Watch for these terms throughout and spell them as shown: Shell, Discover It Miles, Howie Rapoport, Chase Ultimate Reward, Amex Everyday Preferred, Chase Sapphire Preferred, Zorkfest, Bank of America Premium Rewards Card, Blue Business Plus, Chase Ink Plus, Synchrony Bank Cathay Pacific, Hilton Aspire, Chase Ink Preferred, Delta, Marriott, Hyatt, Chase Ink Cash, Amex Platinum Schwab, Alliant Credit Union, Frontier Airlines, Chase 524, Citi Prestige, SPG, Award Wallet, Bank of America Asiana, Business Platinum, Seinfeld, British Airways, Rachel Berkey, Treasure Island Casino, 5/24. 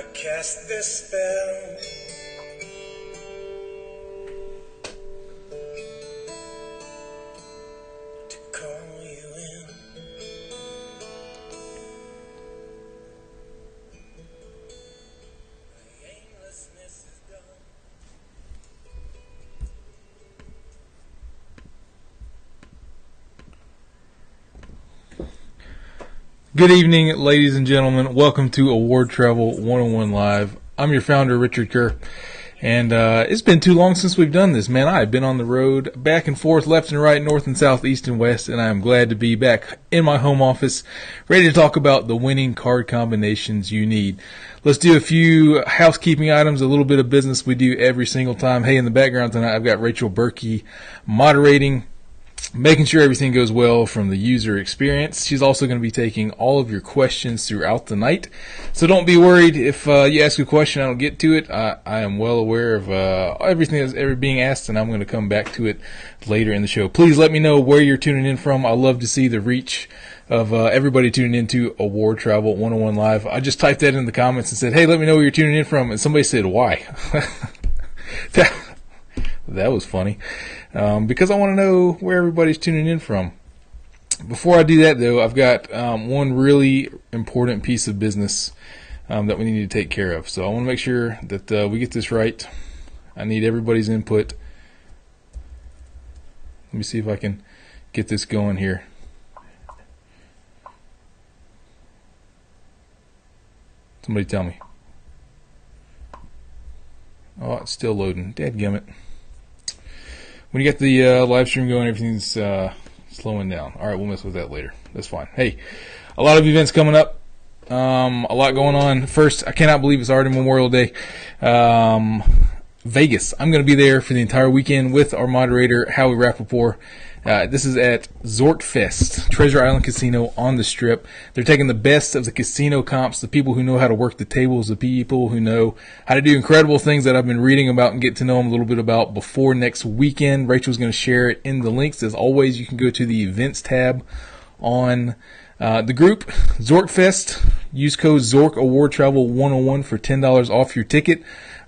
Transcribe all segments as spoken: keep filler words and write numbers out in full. I cast this spell. Good evening, ladies and gentlemen. Welcome to Award Travel one oh one Live. I'm your founder, Richard Kerr, and uh, it's been too long since we've done this, man. I have been on the road, back and forth, left and right, north and south, east and west, and I am glad to be back in my home office, ready to talk about the winning card combinations you need. Let's do a few housekeeping items, a little bit of business we do every single time. Hey, in the background tonight, I've got Rachel Berkey moderating, making sure everything goes well from the user experience. She's also going to be taking all of your questions throughout the night. So don't be worried if uh, you ask a question, I don't get to it. I, I am well aware of uh, everything that's ever being asked, and I'm going to come back to it later in the show. Please let me know where you're tuning in from. I love to see the reach of uh, everybody tuning into Award Travel one oh one Live. I just typed that in the comments and said, hey, let me know where you're tuning in from. And somebody said, why? that, that was funny. Um, because I want to know where everybody's tuning in from. Before I do that, though, I've got um, one really important piece of business um, that we need to take care of. So I want to make sure that uh, we get this right. I need everybody's input. Let me see if I can get this going here. Somebody tell me. Oh, it's still loading. Dadgummit. When you get the uh, live stream going, everything's uh, slowing down. All right, we'll mess with that later. That's fine. Hey, a lot of events coming up. Um, a lot going on. First, I cannot believe it's already Memorial Day. Um, Vegas. I'm going to be there for the entire weekend with our moderator, Howie Rapoport. Uh, this is at Zorkfest, Treasure Island Casino on the Strip. They're taking the best of the casino comps, the people who know how to work the tables, the people who know how to do incredible things that I've been reading about and get to know them a little bit about before next weekend. Rachel's going to share it in the links. As always, you can go to the events tab on uh, the group, Zorkfest. Use code Zork Award Travel one oh one for ten dollars off your ticket.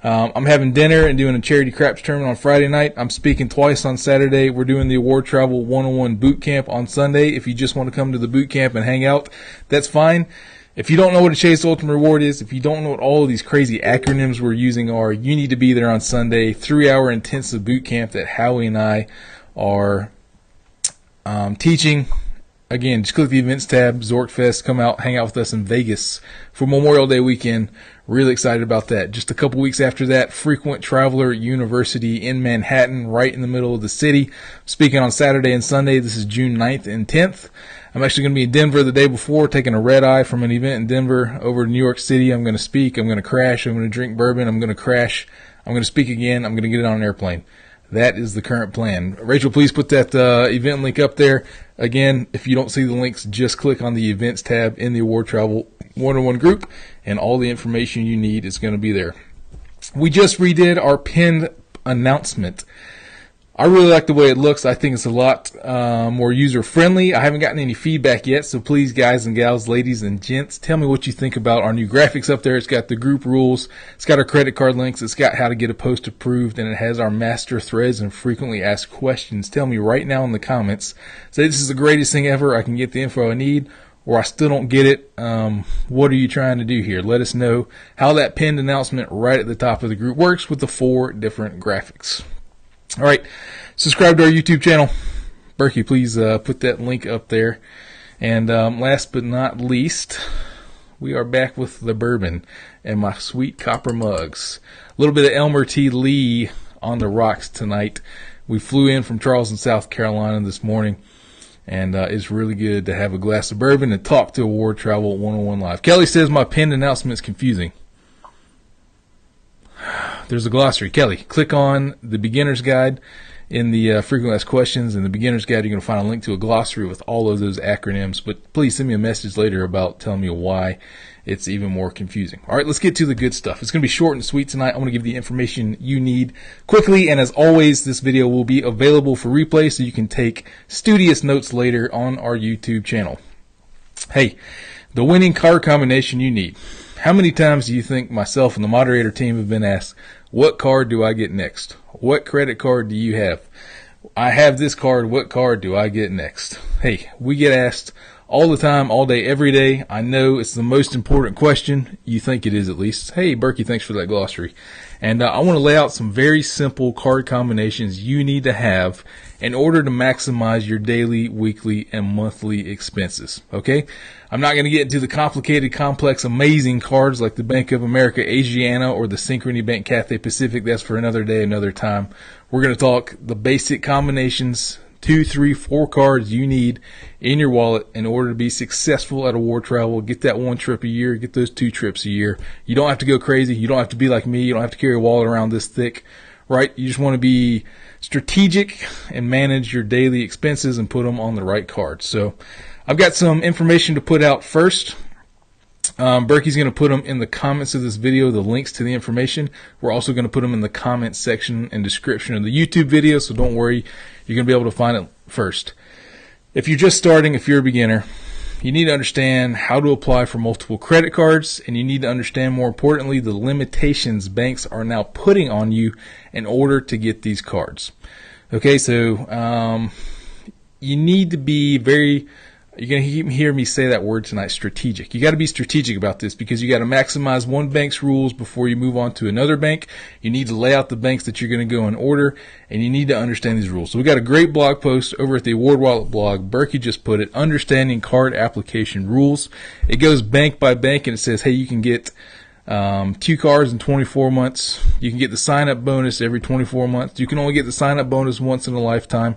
Um, I'm having dinner and doing a charity craps tournament on Friday night. I'm speaking twice on Saturday. We're doing the Award Travel one oh one boot camp on Sunday. If you just want to come to the boot camp and hang out, that's fine. If you don't know what a Chase Ultimate Reward is, if you don't know what all of these crazy acronyms we're using are, you need to be there on Sunday. Three-hour intensive boot camp that Howie and I are um, teaching. Again, just click the events tab, Zorkfest, come out, hang out with us in Vegas for Memorial Day weekend. Really excited about that. Just a couple weeks after that, Frequent Traveler University in Manhattan, right in the middle of the city. Speaking on Saturday and Sunday, this is June ninth and tenth. I'm actually going to be in Denver the day before, taking a red eye from an event in Denver over to New York City. I'm going to speak, I'm going to crash, I'm going to drink bourbon, I'm going to crash, I'm going to speak again, I'm going to get on an airplane. That is the current plan. Rachel, please put that uh, event link up there. Again, if you don't see the links, just click on the events tab in the Award Travel one oh one group, and all the information you need is going to be there. We just redid our pinned announcement. I really like the way it looks. I think it's a lot uh, more user-friendly. I haven't gotten any feedback yet, so please, guys and gals, ladies and gents, tell me what you think about our new graphics up there. It's got the group rules. It's got our credit card links. It's got how to get a post approved, and it has our master threads and frequently asked questions. Tell me right now in the comments. Say, this is the greatest thing ever. I can get the info I need, or I still don't get it. Um, what are you trying to do here? Let us know how that pinned announcement right at the top of the group works with the four different graphics. All right, subscribe to our YouTube channel. Berkey, please uh, put that link up there. And um, last but not least, we are back with the bourbon and my sweet copper mugs. A little bit of Elmer T. Lee on the rocks tonight. We flew in from Charleston, South Carolina this morning, and uh, it's really good to have a glass of bourbon and talk to Award Travel one oh one Live. Kelly says my pinned announcement is confusing. There's a glossary. Kelly, click on the beginner's guide in the uh, frequently asked questions. In the beginner's guide, you're going to find a link to a glossary with all of those acronyms. But please send me a message later about telling me why it's even more confusing. All right, let's get to the good stuff. It's going to be short and sweet tonight. I want to give the information you need quickly. And as always, this video will be available for replay so you can take studious notes later on our YouTube channel. Hey, the winning card combination you need. How many times do you think myself and the moderator team have been asked, what card do I get next? What credit card do you have? I have this card. What card do I get next? Hey, we get asked all the time, all day, every day. I know it's the most important question. You think it is, at least. Hey, Berkey, thanks for that glossary. And uh, I want to lay out some very simple card combinations you need to have in order to maximize your daily, weekly, and monthly expenses. Okay? I'm not going to get into the complicated, complex, amazing cards like the Bank of America Asiana or the Synchrony Bank Cathay Pacific. That's for another day, another time. We're going to talk the basic combinations, two, three, four cards you need in your wallet in order to be successful at award travel. Get that one trip a year. Get those two trips a year. You don't have to go crazy. You don't have to be like me. You don't have to carry a wallet around this thick, right? You just want to be strategic and manage your daily expenses and put them on the right card. So I've got some information to put out first. Um, Berkey's going to put them in the comments of this video, the links to the information. We're also going to put them in the comments section and description of the YouTube video, so don't worry. You're going to be able to find it first. If you're just starting, if you're a beginner, you need to understand how to apply for multiple credit cards, and you need to understand, more importantly, the limitations banks are now putting on you in order to get these cards. Okay, so um, you need to be very... You're going to hear me say that word tonight, strategic. You got to be strategic about this because you got to maximize one bank's rules before you move on to another bank. You need to lay out the banks that you're going to go in order, and you need to understand these rules. So we got a great blog post over at the Award Wallet blog. Berkey just put it, Understanding Card Application Rules. It goes bank by bank, and it says, hey, you can get um, two cards in twenty-four months. You can get the sign-up bonus every twenty-four months. You can only get the sign-up bonus once in a lifetime.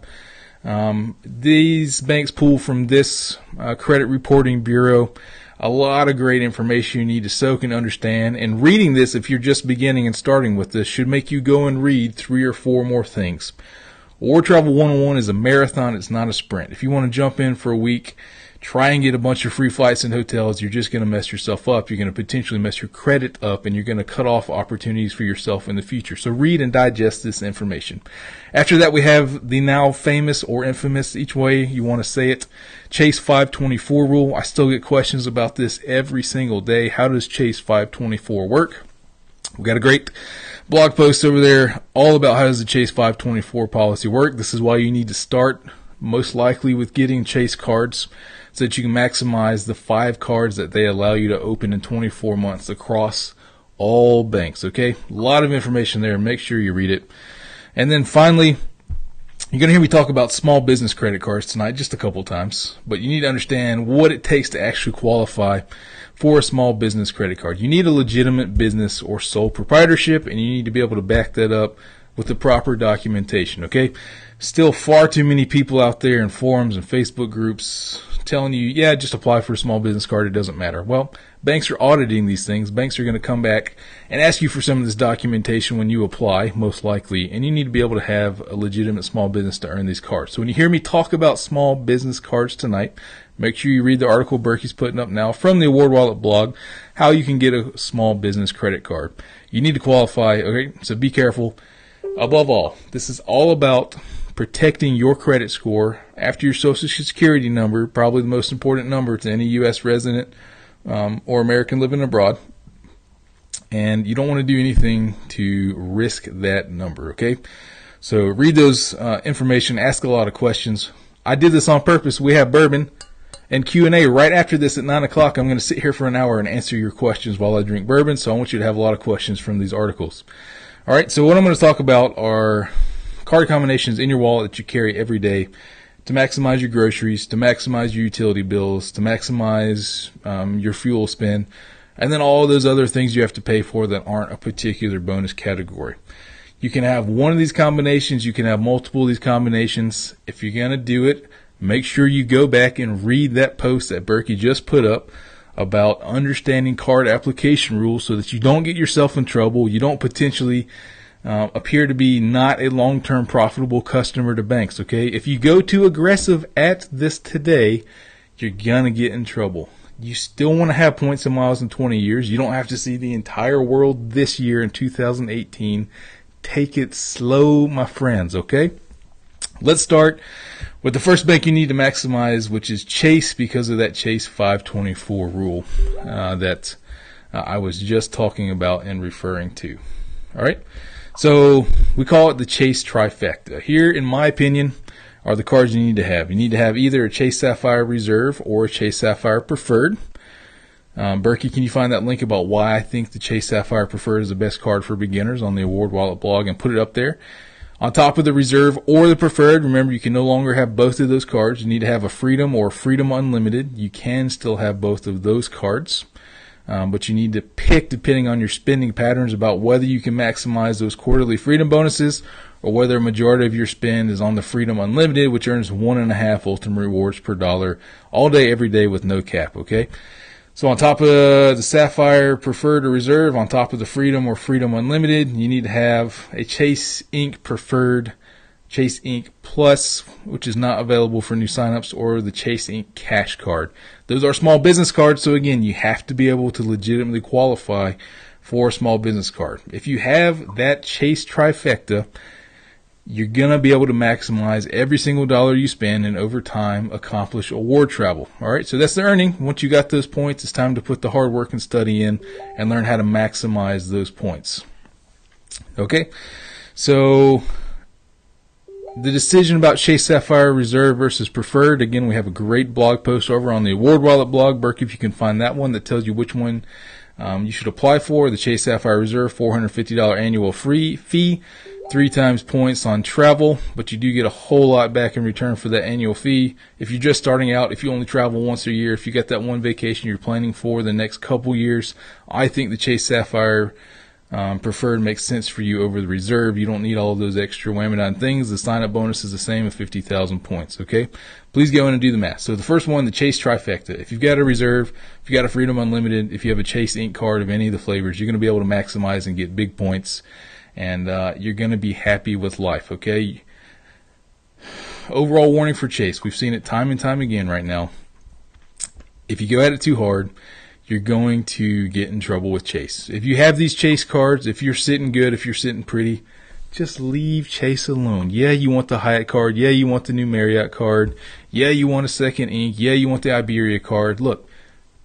Um, these banks pull from this uh, credit reporting bureau a lot of great information you need to soak and understand. And reading this, if you're just beginning and starting with this, should make you go and read three or four more things. Award Travel one oh one is a marathon. It's not a sprint. If you want to jump in for a week, try and get a bunch of free flights and hotels, you're just going to mess yourself up. You're going to potentially mess your credit up, and you're going to cut off opportunities for yourself in the future. So read and digest this information. After that, we have the now famous or infamous, each way you want to say it, Chase five twenty-four rule. I still get questions about this every single day. How does Chase five twenty-four work? We've got a great blog post over there all about how does the Chase five twenty-four policy work. This is why you need to start most likely with getting Chase cards, so that you can maximize the five cards that they allow you to open in twenty-four months across all banks, okay? A lot of information there. Make sure you read it. And then finally, you're going to hear me talk about small business credit cards tonight just a couple times, but you need to understand what it takes to actually qualify for a small business credit card. You need a legitimate business or sole proprietorship, and you need to be able to back that up with the proper documentation, okay? Still far too many people out there in forums and Facebook groups telling you, yeah, just apply for a small business card, it doesn't matter. Well, banks are auditing these things. Banks are going to come back and ask you for some of this documentation when you apply, most likely, and you need to be able to have a legitimate small business to earn these cards. So when you hear me talk about small business cards tonight, make sure you read the article Berkey's putting up now from the Award Wallet blog, how you can get a small business credit card. You need to qualify, okay? So be careful. Above all, this is all about protecting your credit score after your social security number, probably the most important number to any U S resident um, or American living abroad. And you don't want to do anything to risk that number, okay? So read those uh, information, ask a lot of questions. I did this on purpose. We have bourbon and Q and A right after this at nine o'clock. I'm going to sit here for an hour and answer your questions while I drink bourbon, so I want you to have a lot of questions from these articles. All right, so what I'm going to talk about are card combinations in your wallet that you carry every day to maximize your groceries, to maximize your utility bills, to maximize um, your fuel spend, and then all those other things you have to pay for that aren't a particular bonus category. You can have one of these combinations. You can have multiple of these combinations. If you're going to do it, make sure you go back and read that post that Berkey just put up about understanding card application rules so that you don't get yourself in trouble. You don't potentially Uh, appear to be not a long-term profitable customer to banks, okay? If you go too aggressive at this today, you're gonna get in trouble. You still want to have points and miles in twenty years. You don't have to see the entire world this year in two thousand eighteen. Take it slow, my friends, okay? Let's start with the first bank you need to maximize, which is Chase, because of that Chase five twenty-four rule uh, that uh, I was just talking about and referring to. All right. So we call it the Chase trifecta. Here, in my opinion, are the cards you need to have. You need to have either a Chase Sapphire Reserve or a Chase Sapphire Preferred. Um, Berkey, can you find that link about why I think the Chase Sapphire Preferred is the best card for beginners on the Award Wallet blog and put it up there? On top of the Reserve or the Preferred, remember you can no longer have both of those cards. You need to have a Freedom or Freedom Unlimited. You can still have both of those cards. Um, but you need to pick, depending on your spending patterns, about whether you can maximize those quarterly Freedom bonuses or whether a majority of your spend is on the Freedom Unlimited, which earns one and a half Ultimate Rewards per dollar all day, every day with no cap, okay? So on top of the Sapphire Preferred or Reserve, on top of the Freedom or Freedom Unlimited, you need to have a Chase Ink Preferred, Chase Ink Plus, which is not available for new signups, or the Chase Ink Cash card. Those are small business cards, so again, you have to be able to legitimately qualify for a small business card. If you have that Chase trifecta, you're going to be able to maximize every single dollar you spend and over time accomplish award travel. All right, so that's the earning. Once you got those points, it's time to put the hard work and study in and learn how to maximize those points. Okay, so the decision about Chase Sapphire Reserve versus Preferred, again, we have a great blog post over on the Award Wallet blog. Berkey, if you can find that one, that tells you which one um, you should apply for. The Chase Sapphire Reserve, four hundred fifty dollars annual free fee. Three times points on travel, but you do get a whole lot back in return for that annual fee. If you're just starting out, if you only travel once a year, if you got that one vacation you're planning for the next couple years, I think the Chase Sapphire um, Preferred makes sense for you over the Reserve. You don't need all of those extra whammy-dime things. The sign-up bonus is the same at fifty thousand points, okay? Please go in and do the math. So the first one, the Chase trifecta. If you've got a Reserve, if you've got a Freedom Unlimited, if you have a Chase Ink card of any of the flavors, you're going to be able to maximize and get big points. And uh, you're going to be happy with life, okay? Overall warning for Chase. We've seen it time and time again right now. If you go at it too hard, you're going to get in trouble with Chase. If you have these Chase cards, if you're sitting good, if you're sitting pretty, just leave Chase alone. Yeah, you want the Hyatt card. Yeah, you want the new Marriott card. Yeah, you want a second ink. Yeah, you want the Iberia card. Look.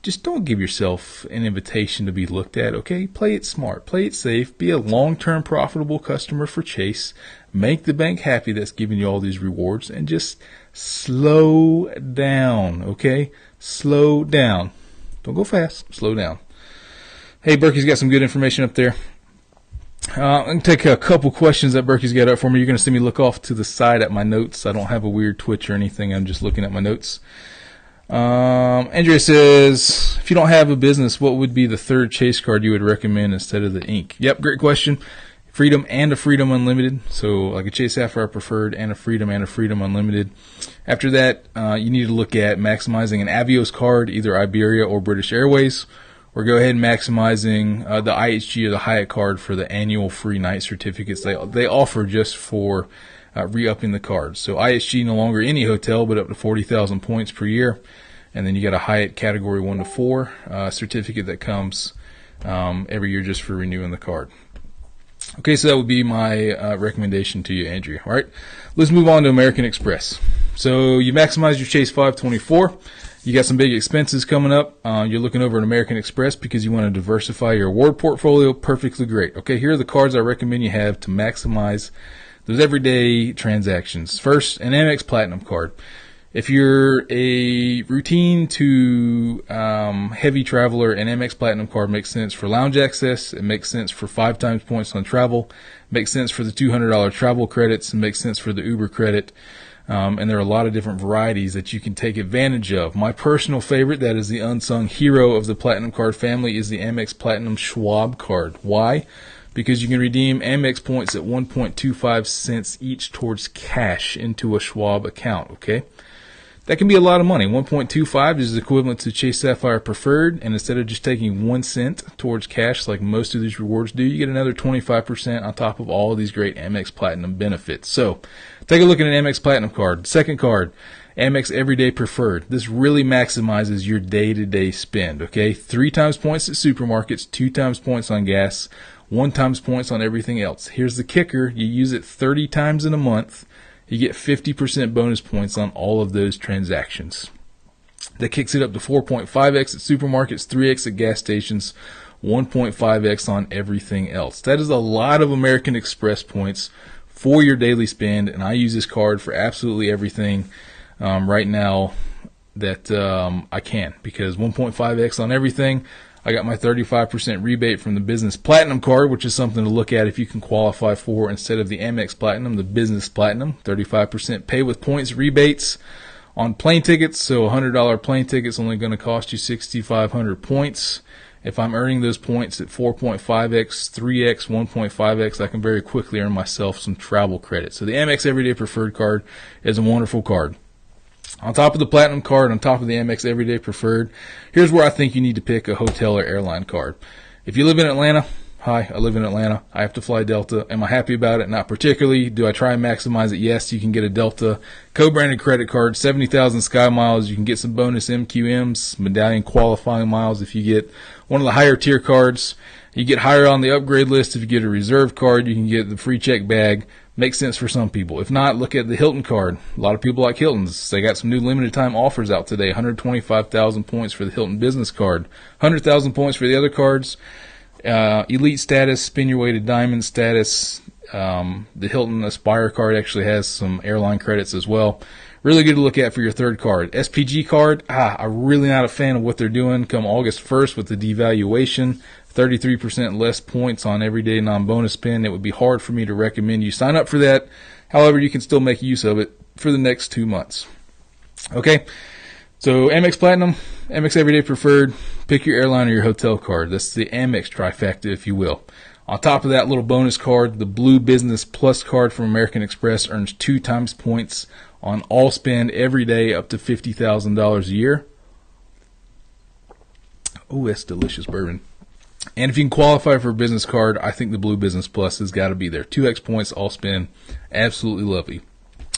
Just don't give yourself an invitation to be looked at, okay? Play it smart. Play it safe. Be a long-term profitable customer for Chase. Make the bank happy that's giving you all these rewards. And just slow down, okay? Slow down. Don't go fast. Slow down. Hey, Berkey's got some good information up there. Uh, I'm going to take a couple questions that Berkey's got up for me. You're going to see me look off to the side at my notes. I don't have a weird twitch or anything. I'm just looking at my notes. Um, Andrea says, if you don't have a business, what would be the third Chase card you would recommend instead of the ink? Yep, great question. Freedom and a Freedom Unlimited. So like a Chase Sapphire Preferred and a Freedom and a Freedom Unlimited. After that, uh, you need to look at maximizing an Avios card, either Iberia or British Airways, or go ahead and maximizing uh, the I H G or the Hyatt card for the annual free night certificates they, they offer just for Uh, re-upping the cards. So I H G no longer any hotel, but up to forty thousand points per year. And then you got a Hyatt category one to four uh, certificate that comes um, every year just for renewing the card. Okay, so that would be my uh, recommendation to you, Andrea. All right, let's move on to American Express. So you maximize your Chase five twenty-four. You got some big expenses coming up. Uh, you're looking over at American Express because you want to diversify your award portfolio. Perfectly great. Okay, here are the cards I recommend you have to maximize those everyday transactions. First, an Amex Platinum card. If you're a routine to um, heavy traveler, an Amex Platinum card makes sense for lounge access. It makes sense for five times points on travel. It makes sense for the two hundred dollar travel credits. It makes sense for the Uber credit. Um, and there are a lot of different varieties that you can take advantage of. My personal favorite, that is the unsung hero of the Platinum card family, is the Amex Platinum Schwab card. Why? Because you can redeem Amex points at one point two five cents each towards cash into a Schwab account, okay? That can be a lot of money. one point two five is equivalent to Chase Sapphire Preferred, and instead of just taking one cent towards cash like most of these rewards do, you get another twenty-five percent on top of all of these great Amex Platinum benefits. So take a look at an Amex Platinum card. Second card, Amex Everyday Preferred. This really maximizes your day-to-day spend, okay? Three times points at supermarkets, two times points on gas, one times points on everything else. Here's the kicker. You use it thirty times in a month. You get fifty percent bonus points on all of those transactions. That kicks it up to four point five x at supermarkets, three x at gas stations, one point five x on everything else. That is a lot of American Express points for your daily spend, and I use this card for absolutely everything um, right now that um, I can, because one point five x on everything. I got my thirty-five percent rebate from the Business Platinum card, which is something to look at if you can qualify for, instead of the Amex Platinum, the Business Platinum. thirty-five percent pay with points rebates on plane tickets, so one hundred dollars plane ticket's only going to cost you sixty-five hundred points. If I'm earning those points at four point five x, three x, one point five x, I can very quickly earn myself some travel credit. So the Amex Everyday Preferred card is a wonderful card. On top of the Platinum card, on top of the Amex Everyday Preferred, here's where I think you need to pick a hotel or airline card. If you live in Atlanta, hi, I live in Atlanta, I have to fly Delta. Am I happy about it? Not particularly. Do I try and maximize it? Yes, you can get a Delta co-branded credit card, seventy thousand Sky Miles. You can get some bonus M Q Ms, medallion qualifying miles if you get one of the higher tier cards. You get higher on the upgrade list if you get a reserve card. You can get the free check bag. Makes sense for some people. If not, look at the Hilton card. A lot of people like Hilton's. They got some new limited time offers out today. one hundred twenty-five thousand points for the Hilton business card. one hundred thousand points for the other cards. Uh, elite status, spin your way to diamond status. Um, the Hilton Aspire card actually has some airline credits as well. Really good to look at for your third card. S P G card, ah, I'm really not a fan of what they're doing come August first with the devaluation. thirty-three percent less points on everyday non-bonus spend. It would be hard for me to recommend you sign up for that. However, you can still make use of it for the next two months. Okay, so Amex Platinum, Amex Everyday Preferred, pick your airline or your hotel card. That's the Amex trifecta, if you will. On top of that little bonus card, the Blue Business Plus card from American Express earns two times points on all spend every day up to fifty thousand dollars a year. Oh, that's delicious bourbon. And if you can qualify for a business card, I think the Blue Business Plus has got to be there. two x points, all spend. Absolutely lovely.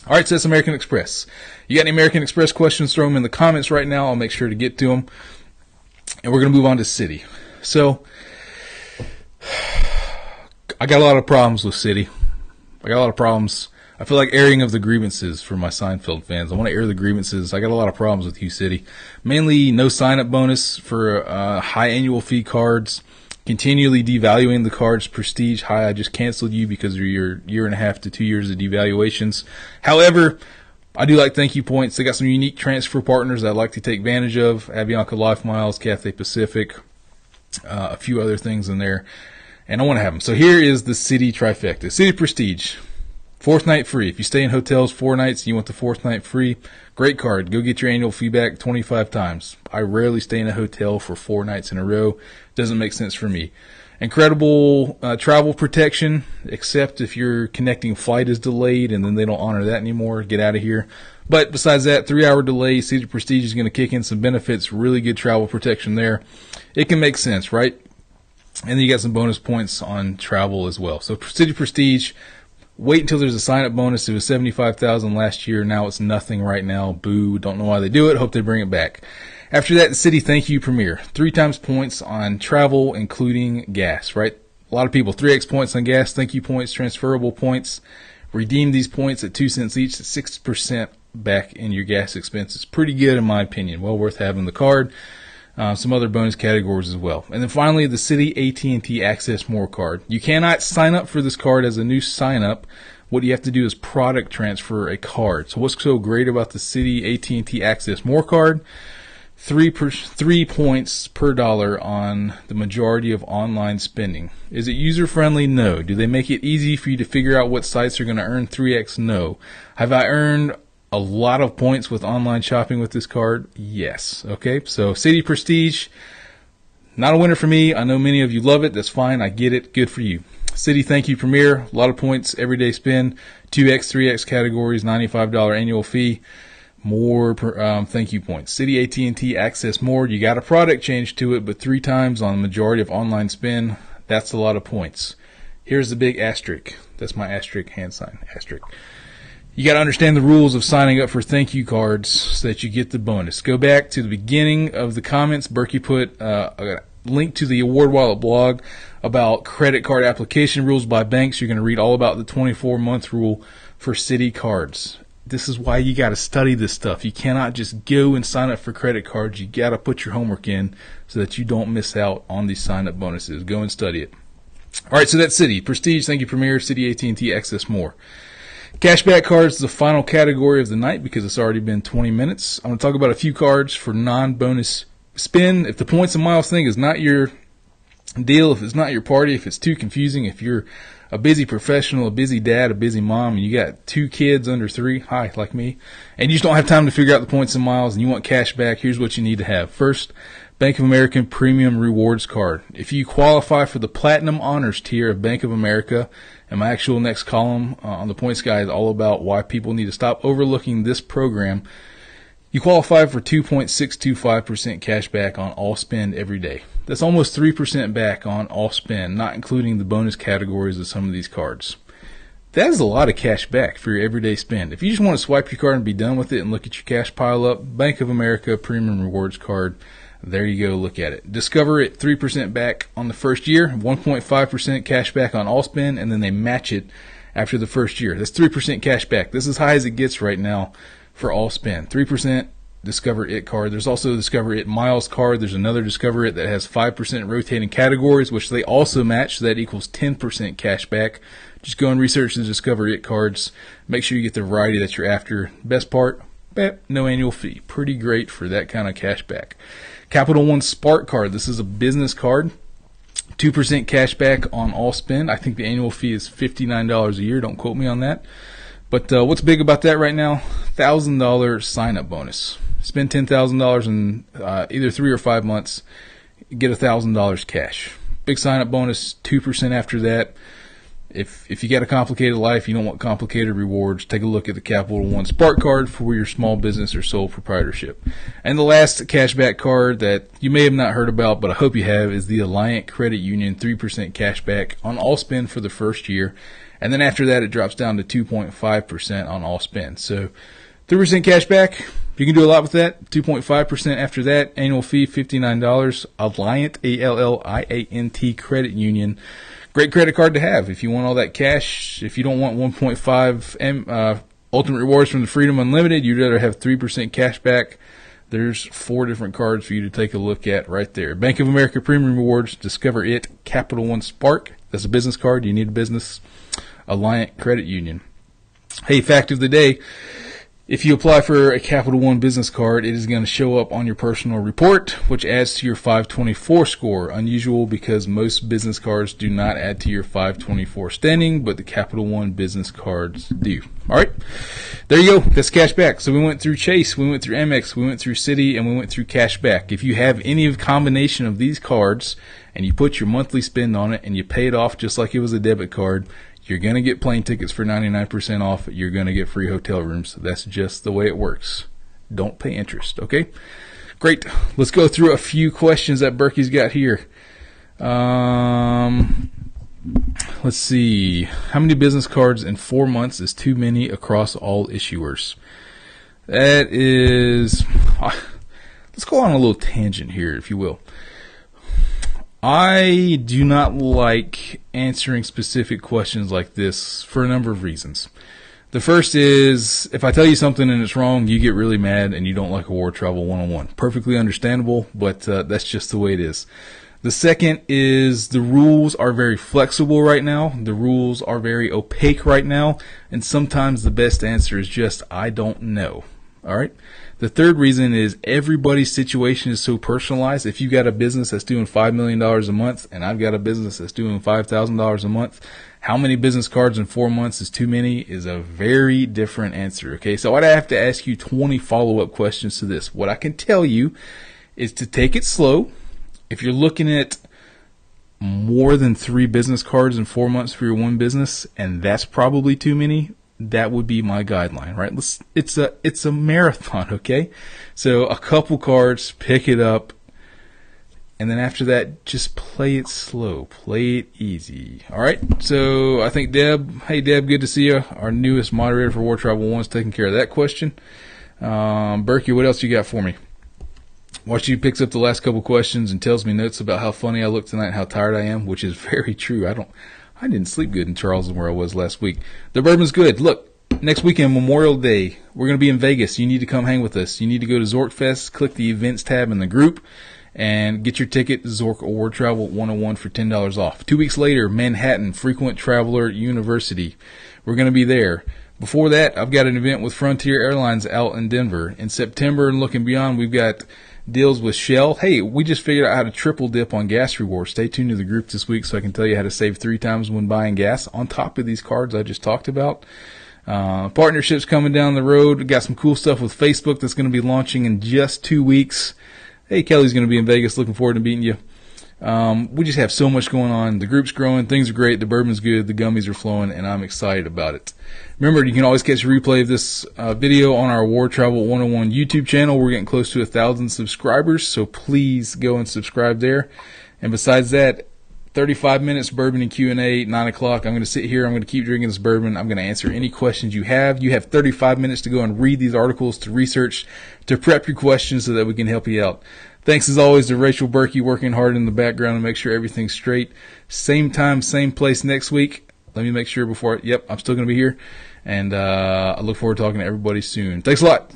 All right, so that's American Express. You got any American Express questions, throw them in the comments right now. I'll make sure to get to them. And we're going to move on to Citi. So I got a lot of problems with Citi. I got a lot of problems. I feel like airing of the grievances for my Seinfeld fans. I want to air the grievances. I got a lot of problems with Citi. Mainly no sign-up bonus for uh, high annual fee cards. Continually devaluing the cards. Prestige, high, I just canceled you because of your year and a half to two years of devaluations. However, I do like thank you points. They got some unique transfer partners that I'd like to take advantage of. Avianca Life Miles, Cathay Pacific, uh, a few other things in there. And I want to have them. So here is the Citi trifecta. Citi Prestige. Fourth night free. If you stay in hotels four nights and you want the fourth night free, great card. Go get your annual fee back twenty-five times. I rarely stay in a hotel for four nights in a row. Doesn't make sense for me. Incredible uh, travel protection, except if your connecting flight is delayed and then they don't honor that anymore. Get out of here. But besides that, three-hour delay, Citi Prestige is going to kick in some benefits. Really good travel protection there. It can make sense, right? And then you got some bonus points on travel as well. So Citi Prestige. Wait until there's a sign-up bonus. It was seventy-five thousand dollars last year. Now it's nothing right now. Boo. Don't know why they do it. Hope they bring it back. After that, the Citi Thank You Premier. Three times points on travel, including gas, right? A lot of people, three x points on gas, thank you points, transferable points. Redeem these points at two cents each. That's six percent back in your gas expenses. Pretty good in my opinion. Well worth having the card. Uh, some other bonus categories as well. And then finally, the Citi A T and T Access More card. You cannot sign up for this card as a new sign-up. What you have to do is product transfer a card. So what's so great about the Citi A T and T Access More card? Three, per, three points per dollar on the majority of online spending. Is it user-friendly? No. Do they make it easy for you to figure out what sites are going to earn three x? No. Have I earned a lot of points with online shopping with this card? Yes. Okay, so Citi Prestige, not a winner for me. I know many of you love it. That's fine. I get it. Good for you. Citi Thank You Premier, a lot of points, everyday spend, two x, three x categories, ninety-five dollars annual fee, more per, um, thank you points. Citi A T and T Access More, you got a product change to it, but three times on the majority of online spend, that's a lot of points. Here's the big asterisk. That's my asterisk hand sign, asterisk. You got to understand the rules of signing up for thank you cards so that you get the bonus. Go back to the beginning of the comments. Berkey put uh, a link to the Award Wallet blog about credit card application rules by banks. You're going to read all about the twenty-four month rule for Citi cards. This is why you got to study this stuff. You cannot just go and sign up for credit cards. You got to put your homework in so that you don't miss out on these sign-up bonuses. Go and study it. All right, so that's Citi Prestige, thank you, Premier, Citi A T and T, Access More. Cashback cards is the final category of the night because it's already been twenty minutes. I'm going to talk about a few cards for non-bonus spin. If the points and miles thing is not your deal, if it's not your party, if it's too confusing, if you're a busy professional, a busy dad, a busy mom, and you got two kids under three, hi, like me, and you just don't have time to figure out the points and miles and you want cash back, here's what you need to have. First, Bank of America Premium Rewards Card. If you qualify for the Platinum Honors tier of Bank of America, and my actual next column uh, on the Points Guide is all about why people need to stop overlooking this program, you qualify for two point six two five percent cash back on all spend every day. That's almost three percent back on all spend, not including the bonus categories of some of these cards. That is a lot of cash back for your everyday spend. If you just want to swipe your card and be done with it and look at your cash pile up, Bank of America Premium Rewards Card, there you go, look at it. Discover it, three percent back on the first year, one point five percent cash back on all spend, and then they match it after the first year. That's three percent cash back. This is as high as it gets right now for all spend. three percent Discover It card. There's also the Discover It Miles card. There's another Discover It that has five percent rotating categories, which they also match, so that equals ten percent cash back. Just go and research the Discover It cards. Make sure you get the variety that you're after. Best part, no annual fee. Pretty great for that kind of cash back. Capital One Spark card. This is a business card. two percent cash back on all spend. I think the annual fee is fifty-nine dollars a year. Don't quote me on that. But uh, what's big about that right now? one thousand dollars sign-up bonus. Spend ten thousand dollars in uh, either three or five months. Get one thousand dollars cash. Big sign-up bonus, two percent after that. If if you got a complicated life, you don't want complicated rewards, take a look at the Capital One Spark card for your small business or sole proprietorship. And the last cashback card that you may have not heard about, but I hope you have, is the Alliant Credit Union three percent cashback on all spend for the first year. And then after that, it drops down to two point five percent on all spend. So three percent cashback, you can do a lot with that. two point five percent after that, annual fee fifty-nine dollars. Alliant, A L L I A N T Credit Union. Great credit card to have if you want all that cash. If you don't want one point five M uh, ultimate rewards from the Freedom Unlimited, you'd rather have three percent cash back. There's four different cards for you to take a look at right there. Bank of America Premium Rewards, Discover It, Capital One Spark. That's a business card. You need a business. Alliant Credit Union. Hey, fact of the day. If you apply for a Capital One business card, it is going to show up on your personal report, which adds to your five twenty-four score. Unusual because most business cards do not add to your five twenty-four standing, but the Capital One business cards do. All right, there you go. That's cash back. So we went through Chase, we went through Amex, we went through Citi, and we went through cash back. If you have any combination of these cards and you put your monthly spend on it and you pay it off just like it was a debit card, you're going to get plane tickets for ninety-nine percent off. You're going to get free hotel rooms. That's just the way it works. Don't pay interest, okay? Great. Let's go through a few questions that Berkey's got here. Um, let's see. How many business cards in four months is too many across all issuers? That is... Let's go on a little tangent here, if you will. I do not like answering specific questions like this for a number of reasons. The first is, if I tell you something and it's wrong, you get really mad and you don't like Award Travel one oh one. Perfectly understandable, but uh, that's just the way it is. The second is, the rules are very flexible right now. The rules are very opaque right now. And sometimes the best answer is just, I don't know. All right. The third reason is, everybody's situation is so personalized. If you've got a business that's doing five million dollars a month and I've got a business that's doing five thousand dollars a month, how many business cards in four months is too many is a very different answer. Okay. So I'd have to ask you twenty follow-up questions to this. What I can tell you is to take it slow. If you're looking at more than three business cards in four months for your one business, and that's probably too many, that would be my guideline, right? Let's, it's a it's a marathon, okay? So a couple cards, pick it up, and then after that, just play it slow, play it easy. All right. So I think Deb, hey Deb, good to see you. Our newest moderator for War Travel One is taking care of that question. Um, Berkey, what else you got for me? Watch you picks up the last couple questions and tells me notes about how funny I look tonight and how tired I am, which is very true. I don't. I didn't sleep good in Charleston where I was last week. The bourbon's good. Look, Next weekend, Memorial Day, we're going to be in Vegas. You need to come hang with us. You need to go to Zorkfest, click the events tab in the group, and get your ticket, Zork Award Travel one oh one, for ten dollars off. Two weeks later, Manhattan, Frequent Traveler University. We're going to be there. Before that, I've got an event with Frontier Airlines out in Denver. In September and looking beyond, we've got deals with Shell. Hey, we just figured out how to triple dip on gas rewards. Stay tuned to the group this week so I can tell you how to save three times when buying gas on top of these cards I just talked about. Uh, partnerships coming down the road. We've got some cool stuff with Facebook that's going to be launching in just two weeks. Hey, Kelly's going to be in Vegas. Looking forward to meeting you. Um, we just have so much going on. The group's growing. Things are great. The bourbon's good. The gummies are flowing, and I'm excited about it. Remember, you can always catch a replay of this uh, video on our Award Travel one oh one YouTube channel. We're getting close to one thousand subscribers, so please go and subscribe there. And besides that, thirty-five minutes bourbon and Q and A, nine o'clock. I'm going to sit here. I'm going to keep drinking this bourbon. I'm going to answer any questions you have. You have thirty-five minutes to go and read these articles, to research, to prep your questions so that we can help you out. Thanks, as always, to Rachel Berkey, working hard in the background to make sure everything's straight. Same time, same place next week. Let me make sure before. Yep, I'm still going to be here. And uh, I look forward to talking to everybody soon. Thanks a lot.